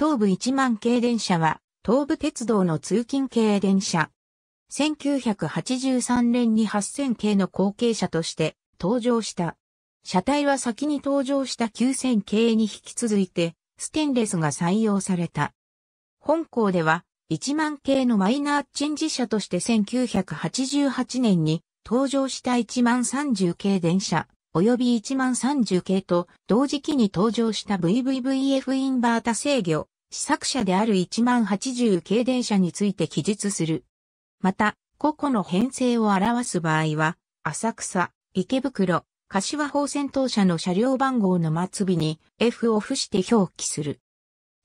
東武1万系電車は、東武鉄道の通勤系電車。1983年に8000系の後継車として登場した。車体は先に登場した9000系に引き続いて、ステンレスが採用された。本校では、1万系のマイナーチェンジ車として1988年に登場した1万30系電車。及び1万30系と同時期に登場した VVVF インバータ制御、試作車である1万80系電車について記述する。また、個々の編成を表す場合は、浅草、池袋、柏方面等車の車両番号の末尾に F を付して表記する。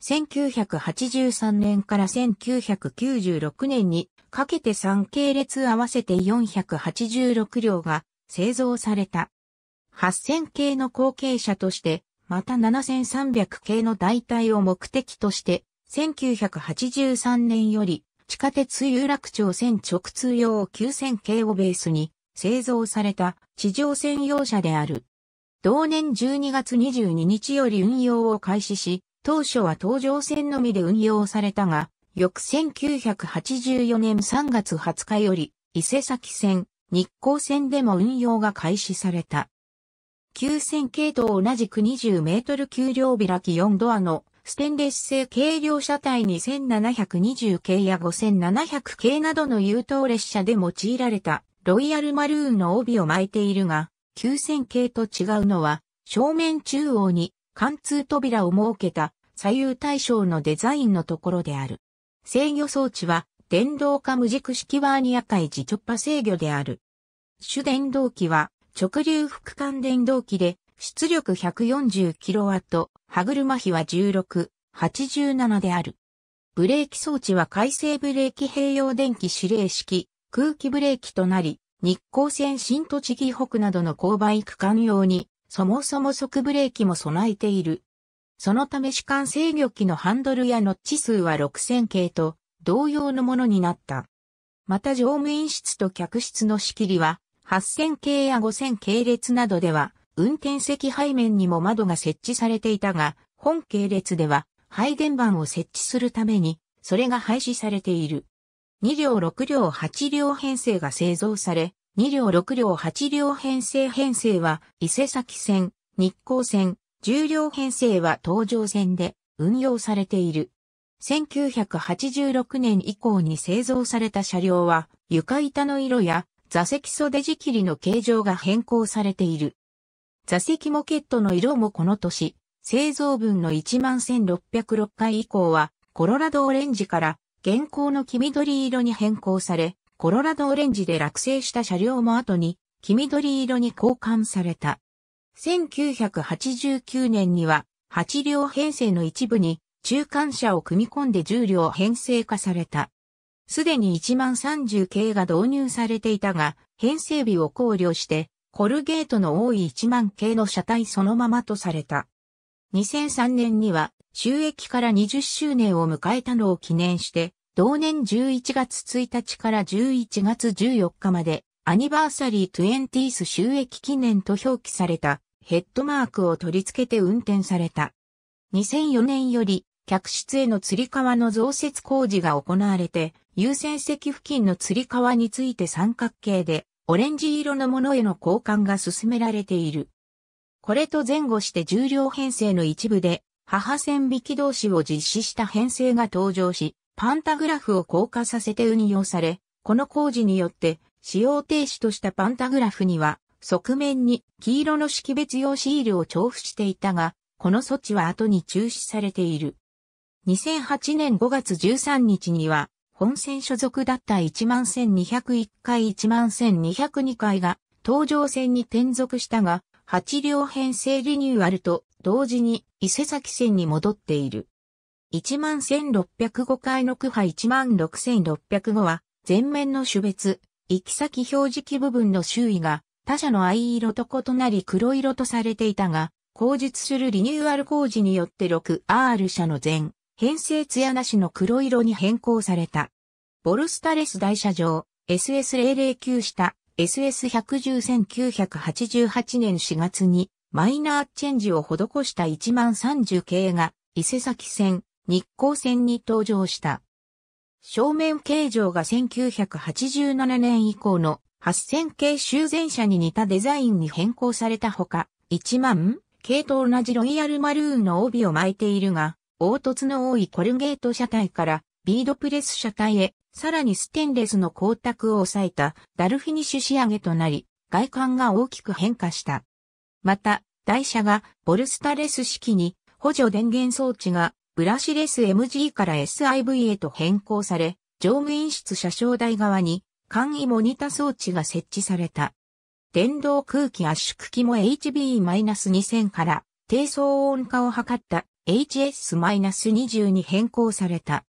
1983年から1996年にかけて3系列合わせて486両が製造された。8000系の後継車として、また7300系の代替を目的として、1983年より地下鉄有楽町線直通用9000系をベースに製造された地上専用車である。同年12月22日より運用を開始し、当初は東上線のみで運用されたが、翌1984年3月20日より伊勢崎線、日光線でも運用が開始された。9000系と同じく20メートル級両開き4ドアのステンレス製軽量車体に1720系や5700系などの優等列車で用いられたロイヤルマルーンの帯を巻いているが、9000系と違うのは正面中央に貫通扉を設けた左右対称のデザインのところである。制御装置は電動化無軸式ワーニア回自直波制御である。主電動機は直流副管電動機で、出力 140kW、歯車比は16:87である。ブレーキ装置は回生ブレーキ併用電気指令式、空気ブレーキとなり、日光線新栃木北などの勾配区間用に、そもそも側ブレーキも備えている。そのため主管制御機のハンドルやノッチ数は6000系と同様のものになった。また乗務員室と客室の仕切りは、8000系や5000系列などでは、運転席背面にも窓が設置されていたが、本系列では、配電盤を設置するために、それが廃止されている。2両6両8両編成が製造され、2両6両8両編成は、伊勢崎線、日光線、10両編成は東上線で運用されている。1986年以降に製造された車両は、床板の色や、座席袖仕切りの形状が変更されている。座席モケットの色もこの年、製造分の11606回以降は、コロラドオレンジから現行の黄緑色に変更され、コロラドオレンジで落成した車両も後に黄緑色に交換された。1989年には、8両編成の一部に中間車を組み込んで10両編成化された。すでに1万30系が導入されていたが、編成日を考慮して、コルゲートの多い1万系の車体そのままとされた。2003年には、就役から20周年を迎えたのを記念して、同年11月1日から11月14日まで、アニバーサリー 20th 就役記念と表記された、ヘッドマークを取り付けて運転された。2004年より、客室への吊り革の増設工事が行われて、優先席付近の吊り革について三角形でオレンジ色のものへの交換が進められている。これと前後して10両編成の一部で母線引き同士を実施した編成が登場し、パンタグラフを硬化させて運用され、この工事によって使用停止としたパンタグラフには側面に黄色の識別用シールを貼付していたが、この措置は後に中止されている。2008年5月13日には、本線所属だった11201回11202回が東上線に転属したが、8両編成リニューアルと同時に伊勢崎線に戻っている。11605回の区波16605は前面の種別、行き先表示器部分の周囲が他社の藍色と異なり黒色とされていたが、後述するリニューアル工事によって 6R 社の全編成艶なしの黒色に変更された。ボルスタレス台車上、SS009 下、SS1101988 年4月にマイナーチェンジを施した1万30系が、伊勢崎線、日光戦に登場した。正面形状が1987年以降の8000系修繕車に似たデザインに変更されたほか、10000系と同じロイヤルマルーンの帯を巻いているが、凹凸の多いコルゲート車体からビードプレス車体へ、さらにステンレスの光沢を抑えたダルフィニッシュ仕上げとなり、外観が大きく変化した。また、台車がボルスタレス式に補助電源装置がブラシレス MG から SIV へと変更され、乗務員室車掌台側に簡易モニタ装置が設置された。電動空気圧縮機も HB-2000 から低騒音化を図った HS-20 に変更された。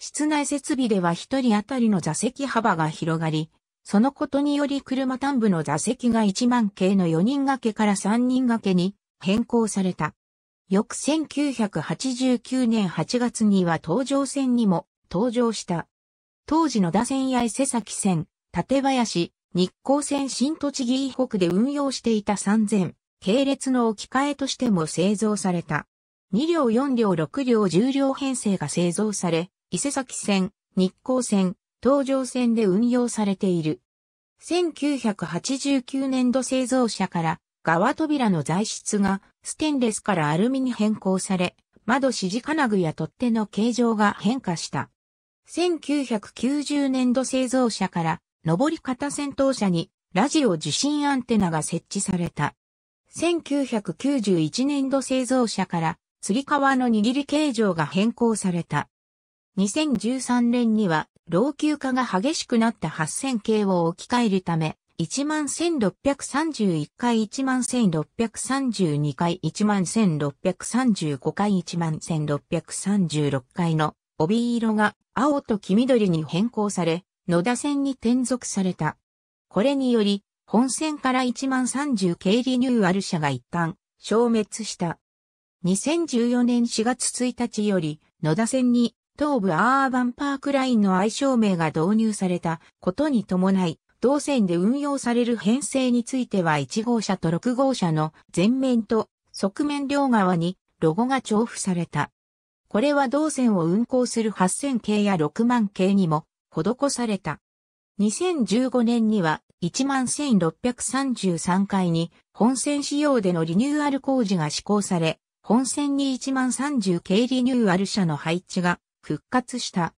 室内設備では1人当たりの座席幅が広がり、そのことにより車端部の座席が10000系の4人掛けから3人掛けに変更された。翌1989年8月には東上線にも登場した。当時の野田線や伊勢崎線、館林、日光線新栃木以北で運用していた3000系列の置き換えとしても製造された。2両4両6両10両編成が製造され、伊勢崎線、日光線、東上線で運用されている。1989年度製造車から側扉の材質がステンレスからアルミに変更され、窓支持金具や取っ手の形状が変化した。1990年度製造車から上り型先頭車にラジオ受信アンテナが設置された。1991年度製造車からつり革の握り形状が変更された。2013年には老朽化が激しくなった8000系を置き換えるため、11631回、11632回、11635回、11636回の帯色が青と黄緑に変更され、野田線に転属された。これにより、本線から10030系リニューアル車が一旦消滅した。2014年4月1日より、野田線に、東武アーバンパークラインの愛称名が導入されたことに伴い、同線で運用される編成については1号車と6号車の前面と側面両側にロゴが重複された。これは同線を運行する8000系や60000系にも施された。2015年には11633回に本線仕様でのリニューアル工事が施行され、本線に10030系リニューアル車の配置が復活した。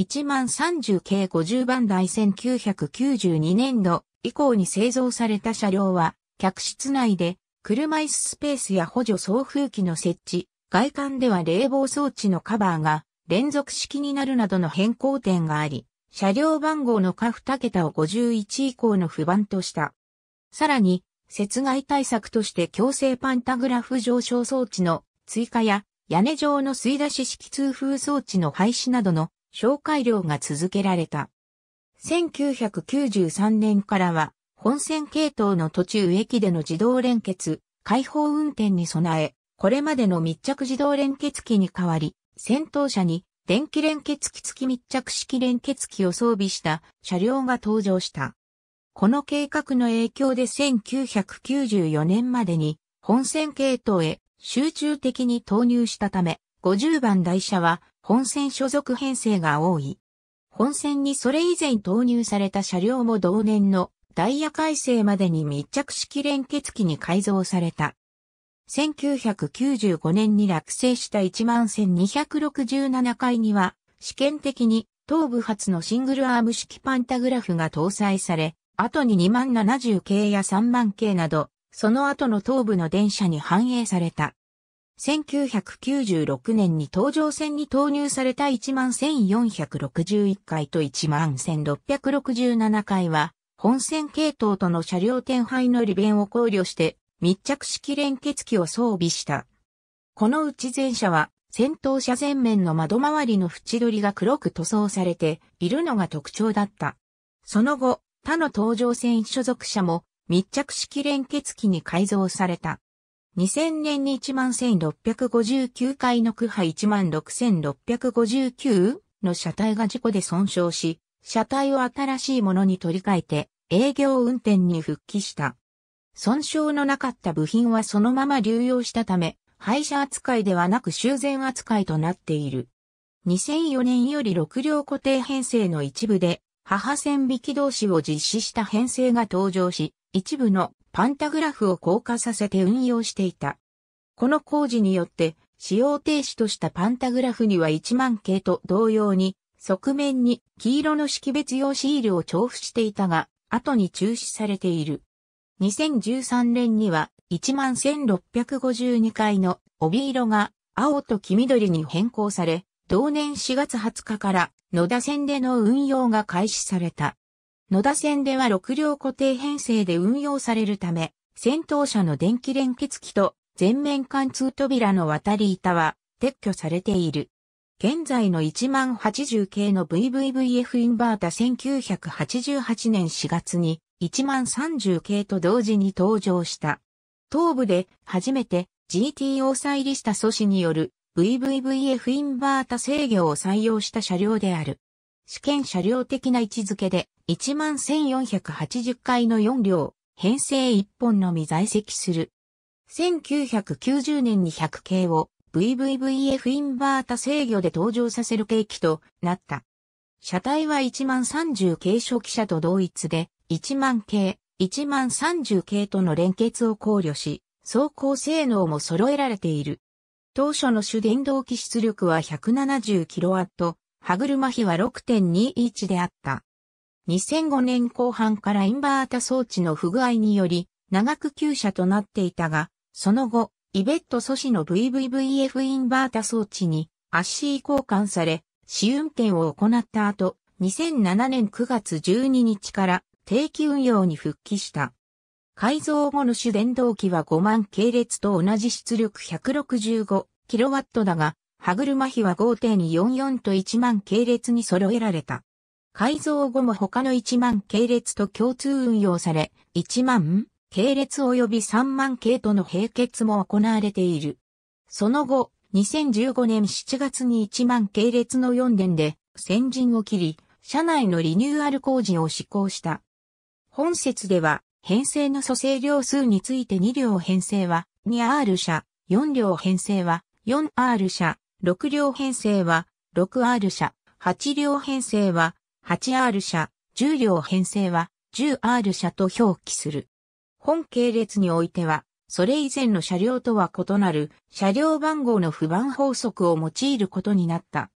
10030系50番台1992年度以降に製造された車両は、客室内で車椅子スペースや補助送風機の設置、外観では冷房装置のカバーが連続式になるなどの変更点があり、車両番号の下2桁を51以降の不番とした。さらに、雪害対策として強制パンタグラフ上昇装置の追加や、屋根上の吸い出し式通風装置の廃止などの小改良が続けられた。1993年からは本線系統の途中駅での自動連結、開放運転に備え、これまでの密着自動連結機に代わり、先頭車に電気連結機付き密着式連結機を装備した車両が登場した。この計画の影響で1994年までに本線系統へ集中的に投入したため、50番台車は本線所属編成が多い。本線にそれ以前投入された車両も同年のダイヤ改正までに密着式連結機に改造された。1995年に落成した11267回には、試験的に東武初のシングルアーム式パンタグラフが搭載され、後に20070系や30000系など、その後の東武の電車に反映された。1996年に東上線に投入された11461回と11667回は、本線系統との車両転廃の利便を考慮して、密着式連結機を装備した。このうち前車は、先頭車前面の窓周りの縁取りが黒く塗装されているのが特徴だった。その後、他の東上線所属車も、密着式連結機に改造された。2000年に11659回の区波 16659 の車体が事故で損傷し、車体を新しいものに取り替えて営業運転に復帰した。損傷のなかった部品はそのまま流用したため、廃車扱いではなく修繕扱いとなっている。2004年より6両固定編成の一部で、母線引き同士を実施した編成が登場し、一部のパンタグラフを硬化させて運用していた。この工事によって、使用停止としたパンタグラフには1万系と同様に、側面に黄色の識別用シールを貼付していたが、後に中止されている。2013年には、11652回の帯色が青と黄緑に変更され、同年4月20日から野田線での運用が開始された。野田線では6両固定編成で運用されるため、先頭車の電気連結機と前面貫通扉の渡り板は撤去されている。現在の10080系の VVVF インバータ1988年4月に10030系と同時に登場した。東部で初めて GTO 再利した素子による VVVF インバータ制御を採用した車両である。試験車両的な位置づけで 11480 回の4両、編成1本のみ在籍する。1990年に100系を VVVF インバータ制御で登場させる契機となった。車体は10030系初期車と同一で10000系。10030系との連結を考慮し、走行性能も揃えられている。当初の主電動機出力は 170kW、歯車比は 6.21 であった。2005年後半からインバータ装置の不具合により、長く休車となっていたが、その後、イベット素子の VVVF インバータ装置にASCII交換され、試運転を行った後、2007年9月12日から、定期運用に復帰した。改造後の主電動機は50000系列と同じ出力 165kW だが、歯車比は 5.44 と10000系列に揃えられた。改造後も他の10000系列と共通運用され、10000系列及び30000系との並結も行われている。その後、2015年7月に10000系列の4電で先陣を切り、車内のリニューアル工事を施行した。本節では、編成の組成両数について2両編成は 2R 車、4両編成は 4R 車、6両編成は 6R 車、8両編成は 8R 車、10両編成は 10R 車と表記する。本系列においては、それ以前の車両とは異なる車両番号の不番法則を用いることになった。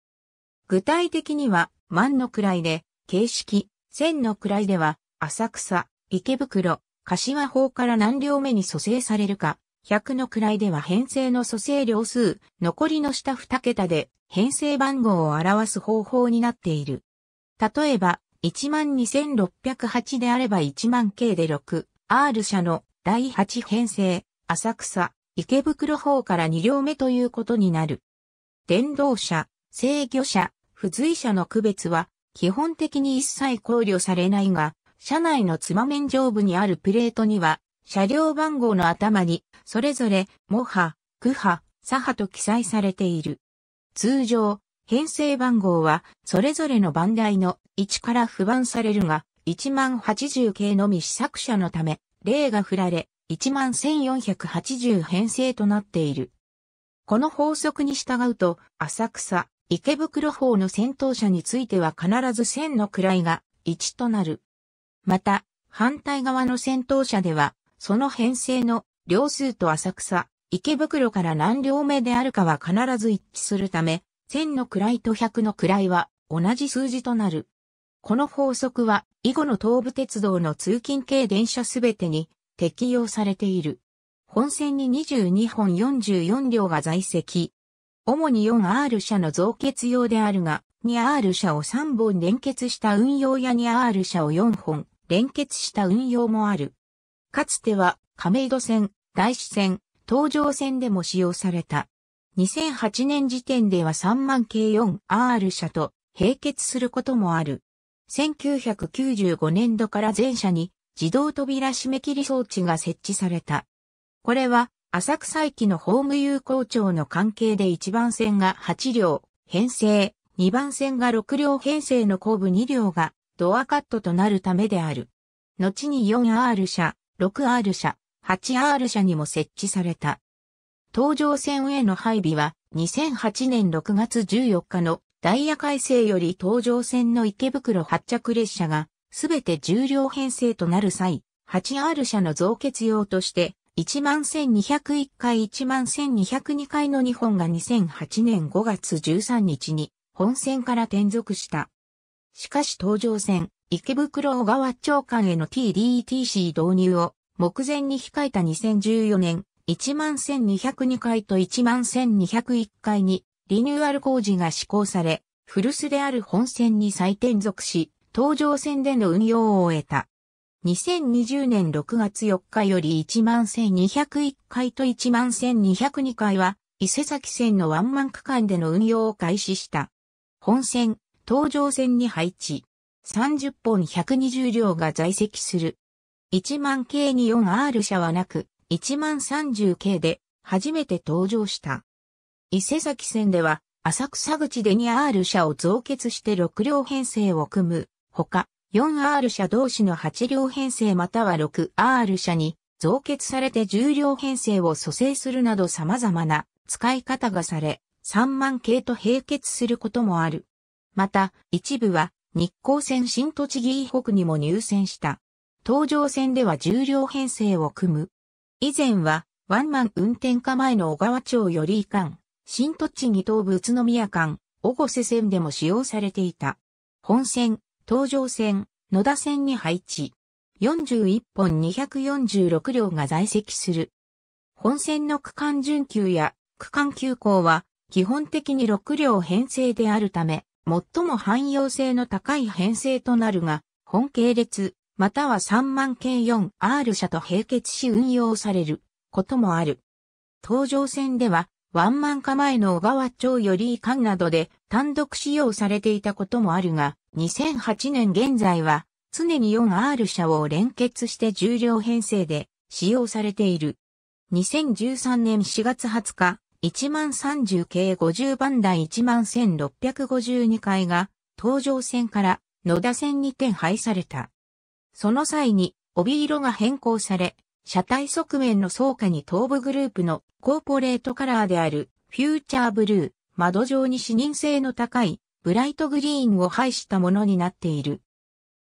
具体的には、万の位で、形式、千の位では、浅草、池袋、柏方から何両目に組成されるか、100の位では編成の組成両数、残りの下2桁で編成番号を表す方法になっている。例えば、12608であれば10000系で 6R 車の第8編成、浅草、池袋方から2両目ということになる。電動車、制御車、付随車の区別は基本的に一切考慮されないが、車内のつま面上部にあるプレートには、車両番号の頭に、それぞれ、モ波、ク波、サ波と記載されている。通常、編成番号は、それぞれの番台の1から付番されるが、10080系のみ試作車のため、例が振られ、11480編成となっている。この法則に従うと、浅草、池袋方の先頭車については必ず千の位が1となる。また、反対側の先頭車では、その編成の両数と浅草、池袋から何両目であるかは必ず一致するため、千の位と100の位は同じ数字となる。この法則は、以後の東武鉄道の通勤系電車すべてに適用されている。本線に22本44両が在籍。主に 4R 車の増結用であるが、2R 車を3本連結した運用や 2R 車を4本連結した運用もある。かつては、亀戸線、大師線、東上線でも使用された。2008年時点では30000系 4R 車と並結することもある。1995年度から全車に自動扉閉め切り装置が設置された。これは、浅草駅のホーム有効庁の関係で1番線が8両編成、2番線が6両編成の後部2両がドアカットとなるためである。後に 4R 車、6R 車、8R 車にも設置された。東上線への配備は2008年6月14日のダイヤ改正より東上線の池袋発着列車がすべて10両編成となる際、8R 車の増結用として11201回11202回の2本が2008年5月13日に本線から転属した。しかし東上線、池袋小川町間への TDTC 導入を目前に控えた2014年、11202回と11201回にリニューアル工事が施行され、古巣である本線に再転属し、東上線での運用を終えた。2020年6月4日より11201回と11202回は、伊勢崎線のワンマン区間での運用を開始した。本線、東上線に配置。30本120両が在籍する。1万系に 4R 車はなく、1万30系で初めて登場した。伊勢崎線では、浅草口で 2R 車を増結して6両編成を組む。ほか、4R 車同士の8両編成または 6R 車に増結されて10両編成を組成するなど様々な使い方がされ、3万系と併結することもある。また、一部は日光線新栃木以北にも入線した。東上線では10両編成を組む。以前はワンマン運転化前の小川町より間、新栃木東部宇都宮間、越生線でも使用されていた。本線、東上線、野田線に配置。41本246両が在籍する。本線の区間準急や区間急行は基本的に6両編成であるため、最も汎用性の高い編成となるが、本系列、または3万系 4R 車と併結し運用されることもある。東上線では、ワンマン化前の小川町より間などで単独使用されていたこともあるが、2008年現在は、常に 4R 車を連結して10両編成で使用されている。2013年4月20日、130系50番台11652回が東上線から野田線に転配された。その際に帯色が変更され、車体側面の装架に東武グループのコーポレートカラーであるフューチャーブルー、窓上に視認性の高いブライトグリーンを配したものになっている。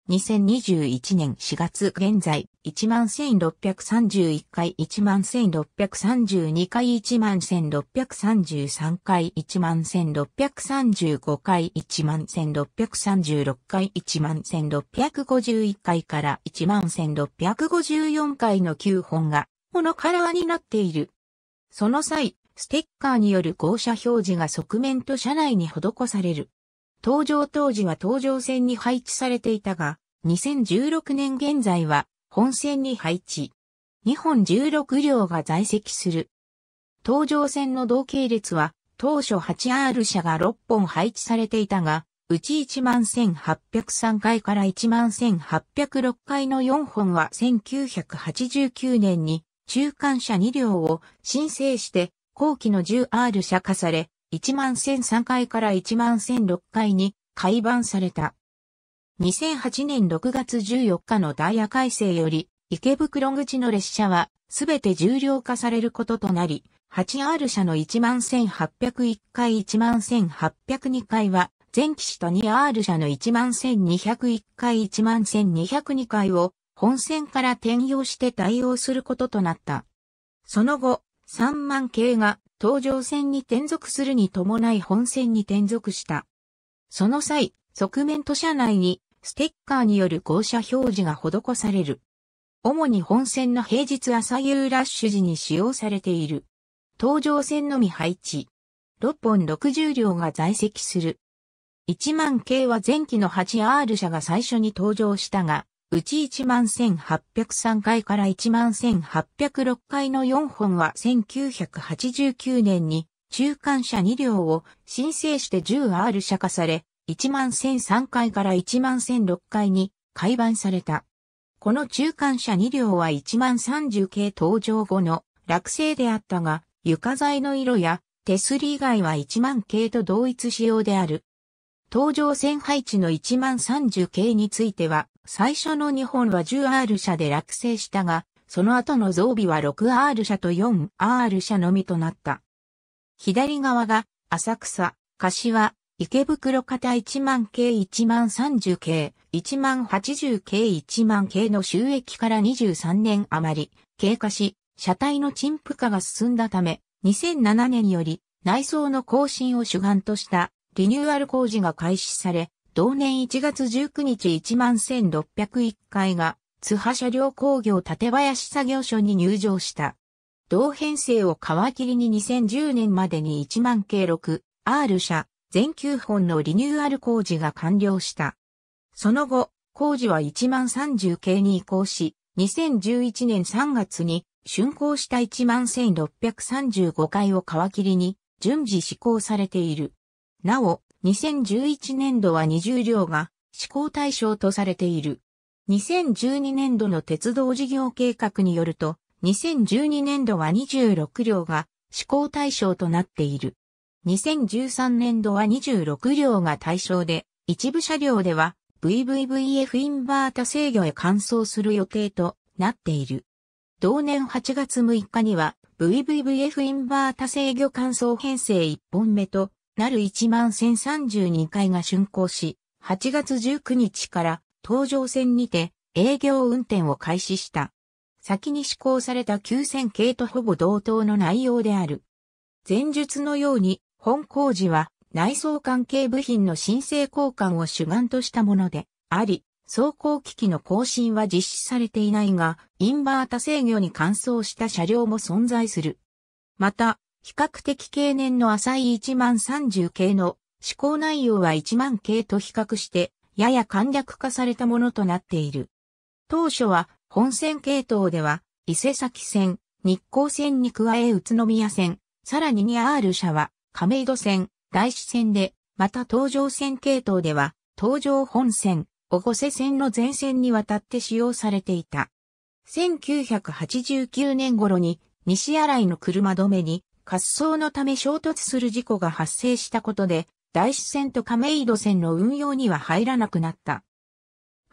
2021年4月現在、11631回、11632回、11633回、11635回、11636回、11651回から11654回の9本が、このカラーになっている。その際、ステッカーによる号車表示が側面と車内に施される。登場当時は東上線に配置されていたが、2016年現在は本線に配置。2本16両が在籍する。東上線の同系列は当初 8R 車が6本配置されていたが、うち 11803 回から 11806 回の4本は1989年に中間車2両を申請して後期の 10R 車化され、11003回から11006回に改版された。2008年6月14日のダイヤ改正より、池袋口の列車はすべて10両化されることとなり、8R 車の11801回11802回は、前期した 2R 車の11201回11202回を本線から転用して対応することとなった。その後、3万系が、東上線に転属するに伴い本線に転属した。その際、側面と車内にステッカーによる号車表示が施される。主に本線の平日朝夕ラッシュ時に使用されている。東上線のみ配置。6本60両が在籍する。1万系は前期の 8R 車が最初に登場したが、うち 11803 回から 11806 回の4本は1989年に中間車2両を申請して 10R 車化され、11003 回から 11006 回に改版された。この中間車2両は130系登場後の落成であったが、床材の色や手すり以外は1万系と同一仕様である。東上線配置の130系については、最初の2本は 10R 車で落成したが、その後の増備は 6R 社と 4R 社のみとなった。左側が、浅草、柏、池袋方1万系1万30系、1万80系1万系の収益から23年余り、経過し、車体の陳腐化が進んだため、2007年より内装の更新を主眼としたリニューアル工事が開始され、同年1月19日1万1601回が、津波車両工業館林作業所に入場した。同編成を皮切りに2010年までに1万系 6R 社、全9本のリニューアル工事が完了した。その後、工事は1万30系に移行し、2011年3月に竣工した1万1635回を皮切りに順次施行されている。なお、2011年度は20両が施行対象とされている。2012年度の鉄道事業計画によると、2012年度は26両が施行対象となっている。2013年度は26両が対象で、一部車両では VVVF インバータ制御へ換装する予定となっている。同年8月6日には VVVF インバータ制御換装編成1本目となる1万1032回が竣工し、8月19日から東上線にて営業運転を開始した。先に施行された9000系とほぼ同等の内容である。前述のように、本工事は内装関係部品の新製交換を主眼としたものであり、走行機器の更新は実施されていないが、インバータ制御に換装した車両も存在する。また、比較的経年の浅い1万30系の施行内容は1万系と比較して、やや簡略化されたものとなっている。当初は、本線系統では、伊勢崎線、日光線に加え宇都宮線、さらに 2R 社は、亀戸線、大師線で、また東上線系統では、東上本線、越生線の全線にわたって使用されていた。1989年頃に、西新井の車止めに、滑走のため衝突する事故が発生したことで、大師線と亀戸線の運用には入らなくなった。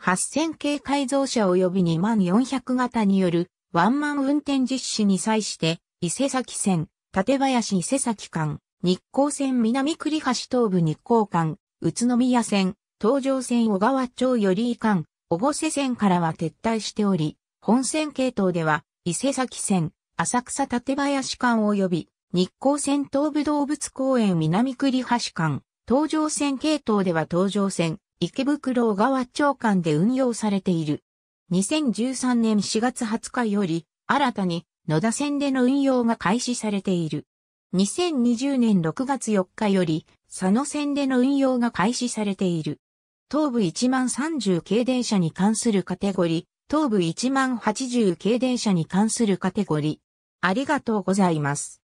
8000系改造車及び20400型によるワンマン運転実施に際して、伊勢崎線、館林伊勢崎間、日光線南栗橋東部日光間、宇都宮線、東上線小川町寄居間、越生線からは撤退しており、本線系統では、伊勢崎線、浅草館林間及び、日光線東武動物公園南栗橋間、東上線系統では東上線、池袋小川町間で運用されている。2013年4月20日より、新たに野田線での運用が開始されている。2020年6月4日より、佐野線での運用が開始されている。東武1万30系電車に関するカテゴリー、東武1万80系電車に関するカテゴリー。ありがとうございます。